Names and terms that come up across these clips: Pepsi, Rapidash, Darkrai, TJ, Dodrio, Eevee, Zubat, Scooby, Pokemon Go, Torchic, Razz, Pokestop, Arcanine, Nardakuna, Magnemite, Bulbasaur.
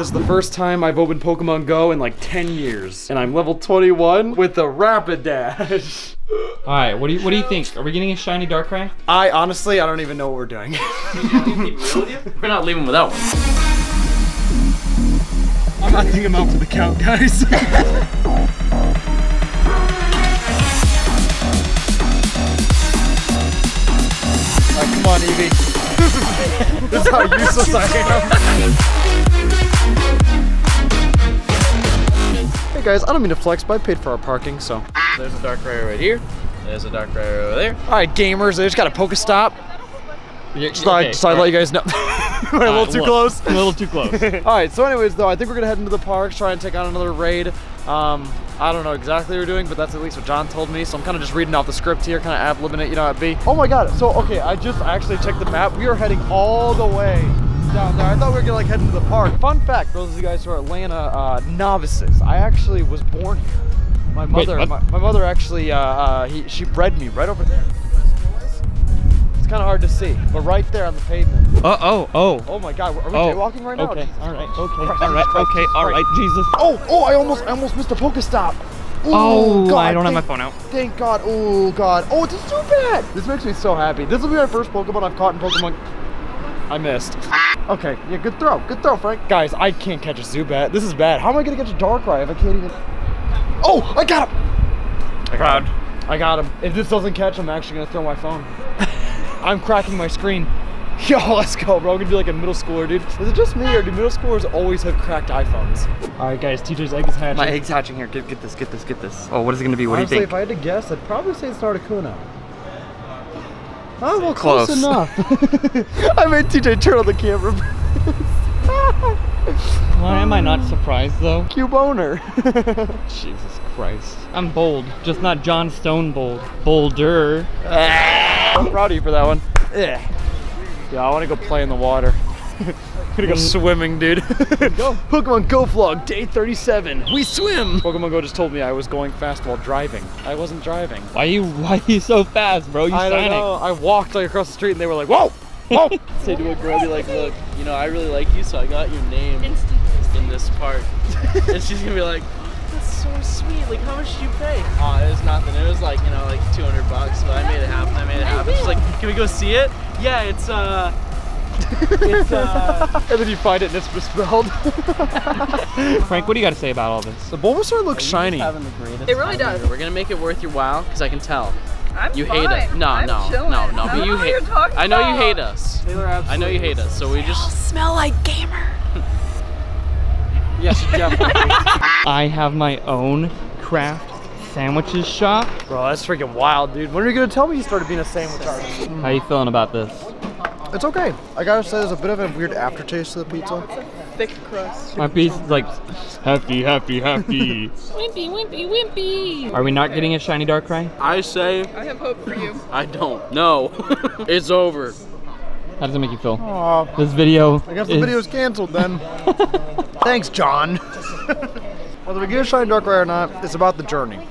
This is the first time I've opened Pokemon Go in like 10 years. And I'm level 21 with a Rapidash. Alright, what do you think? Are we getting a shiny Darkrai? Honestly, I don't even know what we're doing. We're not leaving without one. I think I'm out for the count, guys. Come on, Eevee. This is how useless I am. Hey guys, I don't mean to flex, but I paid for our parking, so. There's a Darkrai right here. There's a Darkrai over there. All right, gamers, I just got a Pokestop. Just thought I'd let you guys know. A little too close. A little too close. All right, so anyways, though, I think we're gonna head into the park, try and take on another raid. I don't know exactly what we're doing, but that's at least what John told me. So I'm kind of just reading off the script here, kind of ad-libbing it, you know, at B. Oh my God, so okay, I just actually checked the map. We are heading all the way down there. I thought we were gonna like head into the park. Fun fact, those of you guys who are Atlanta novices, I actually was born here. My mother, my mother actually, she bred me right over there. It's kind of hard to see, but right there on the pavement. Oh my God, are we jaywalking right now? Okay, all right, Jesus. Oh, I almost missed a Pokestop. God, I don't have my phone out. Thank God, oh God. Oh, this is too bad. This makes me so happy. This will be my first Pokemon I've caught in Pokemon. I missed. Okay, yeah, good throw, Frank. Guys, I can't catch a Zubat. This is bad. How am I gonna catch a Darkrai if I can't even? Oh, I got him! I got him. If this doesn't catch, I'm actually gonna throw my phone. I'm cracking my screen. Yo, let's go, bro. I'm gonna be like a middle schooler, dude. Is it just me, or do middle schoolers always have cracked iPhones? All right, guys, TJ's egg is hatching. My egg's hatching here. Get this. Oh, what is it gonna be? Honestly, do you think? If I had to guess, I'd probably say it's Nardakuna. Oh, well, close enough. I made TJ turn on the camera. Why am I not surprised though? Cuboner. Jesus Christ. I'm bold, just not John Stone bold. Bolder. I'm proud of you for that one. Yeah, I want to go play in the water. I'm gonna go swimming, dude. Go. Pokemon Go vlog, day 37. We swim. Pokemon Go just told me I was going fast while driving. I wasn't driving. Why are you so fast, bro? I don't know. I walked like across the street and they were like, whoa. Say to a girl, be like, look, you know, I really like you, so I got your name in this part. And she's gonna be like, oh, that's so sweet. Like, how much did you pay? Oh, it was nothing. It was like, you know, like $200, but I made it happen. She's like, can we go see it? Yeah, it's. And then you find it and it's misspelled. Frank, what do you got to say about all this? The Bulbasaur looks shiny. It really does. We're gonna make it worth your while, because I can tell. You hate us. No. But you hate. I know you hate us. I know you hate us. So we just smell like gamer. Yes, definitely. I have my own craft sandwiches shop. Bro, that's freaking wild, dude. When are you gonna tell me you started being a sandwich artist? How you feeling about this? It's okay. I gotta say, there's a bit of a weird aftertaste to the pizza. Thick crust. My pizza's like happy. wimpy. Are we not getting a shiny Darkrai? I say. I have hope for you. I don't. No. It's over. How does it make you feel? Aww. This video. I guess the video's canceled then. Thanks, John. Whether we get a shiny Darkrai or not, it's about the journey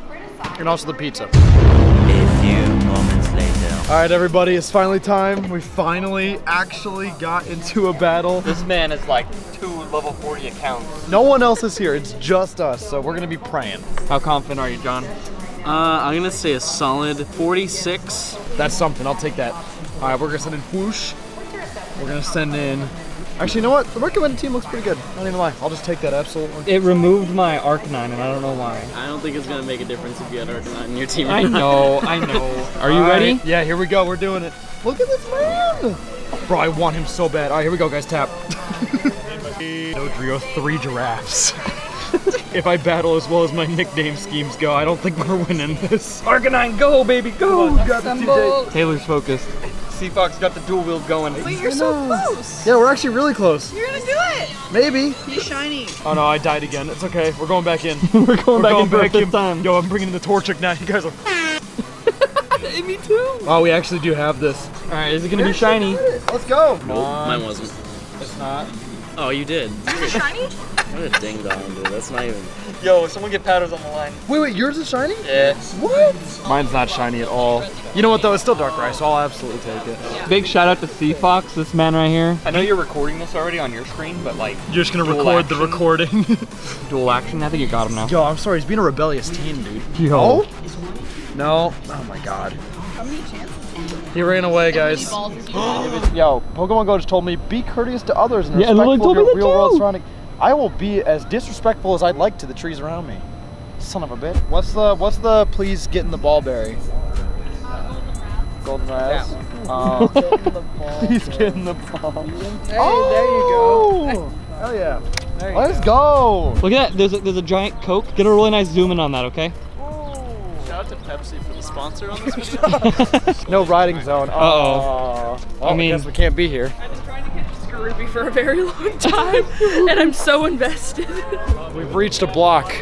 and also the pizza. All right, everybody, it's finally time. We finally actually got into a battle. This man is like 2 level 40 accounts. No one else is here, it's just us, so we're gonna be praying. How confident are you, John? I'm gonna say a solid 46. That's something, I'll take that. All right, we're gonna send in Whoosh. We're gonna send in... Actually, you know what? The recommended team looks pretty good. I don't even lie, I'll just take that absolutely. It removed my Arcanine, and I don't know why. I don't think it's gonna make a difference if you had Arcanine in your team. I know. Are you ready? Yeah, here we go, we're doing it. Look at this man! Bro, I want him so bad. All right, here we go, guys, tap. Dodrio, 3 giraffes. If I battle as well as my nickname schemes go, I don't think we're winning this. Arcanine, go, baby, go! Got the TJ. Taylor's focused. C-Fox got the dual wheel going. Wait, you're so close. Yeah, we're actually really close. You're gonna do it. Maybe. He's shiny. Oh no, I died again. It's okay. We're going back in. we're going back in. Yo, I'm bringing the Torchic now. You guys are. Me too. Oh, we actually do have this. All right, is it gonna be shiny? Let's go. Nope, mine wasn't. It's not. Oh, you did. That was shiny? What a ding dong, dude. That's not even. Yo, someone get Powders on the line. Wait, wait, yours is shiny? Yeah. What? Mine's not shiny at all. You know what though? It's still Darkrai, so I'll absolutely take it. Big shout out to C-Fox, this man right here. I know you're recording this already on your screen, but like. You're just gonna record action. The recording. Dual action. I think you got him now. Yo, I'm sorry. He's being a rebellious teen, dude. Yo. No. Oh my God. How many chances? He ran away, guys. Yo, Pokemon Go just told me be courteous to others and respectful of your real world surrounding. I will be as disrespectful as I'd like to the trees around me. Son of a bitch. What's the please get in the ball berry? Golden Razz. Please get in the ball. Hey, oh, there you go. Hell yeah. Let's go. Look at that. There's a giant Coke. Get a really nice zoom in on that, okay? To Pepsi for the sponsor on this video. No riding zone. Oh, well, I mean, because we can't be here. I've been trying to catch Scooby for a very long time, and I'm so invested. We've reached a block.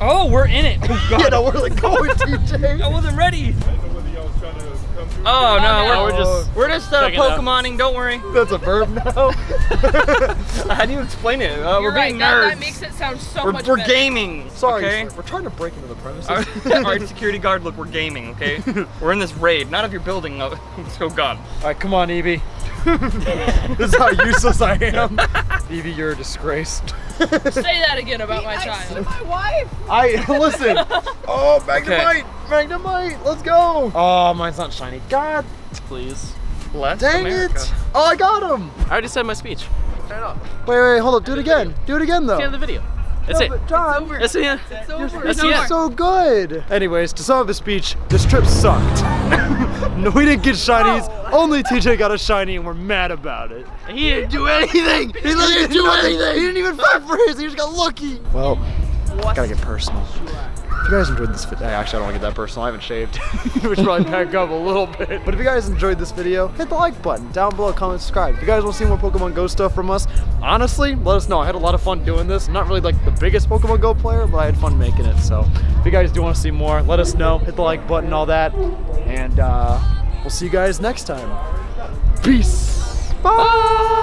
Oh, we're in it. Oh God, yeah, we're like going, TJ. I wasn't ready. Oh no, we're just Pokemoning. Don't worry. That's a verb now. How do you explain it? We're being nerds. That makes it sound so much better. We're gaming. Sorry, okay? We're trying to break into the premises. All right, security guard, look, we're gaming. Okay, we're in this raid. Not if you're building. Let's go, God. All right, come on, Eevee. This is how useless I am. Eevee, you're a disgrace. Say that again about my child. My wife. Listen. Oh, Magnemite. Okay. Magnemite, let's go! Oh, mine's not shiny. God, please. Bless America. Dang it! Oh, I got him! I already said my speech. Turn it off. Wait, hold up. Do it again. Video. Do it again, though. It's the end of the video. That's it. John, it's over. That's it. It's over. You're so good. Anyways, to sum up the speech, this trip sucked. No, we didn't get shinies. No. Only TJ got a shiny, and we're mad about it. He didn't do anything. He didn't do anything. He didn't even fight for his. He just got lucky. Well, gotta get personal. If you guys enjoyed this video, actually I don't want to get that personal, I haven't shaved, which probably back up a little bit. But if you guys enjoyed this video, hit the like button, down below, comment, subscribe. If you guys want to see more Pokemon Go stuff from us, honestly, let us know. I had a lot of fun doing this. I'm not really like the biggest Pokemon Go player, but I had fun making it. So if you guys do want to see more, let us know, hit the like button, all that. And we'll see you guys next time. Peace. Bye.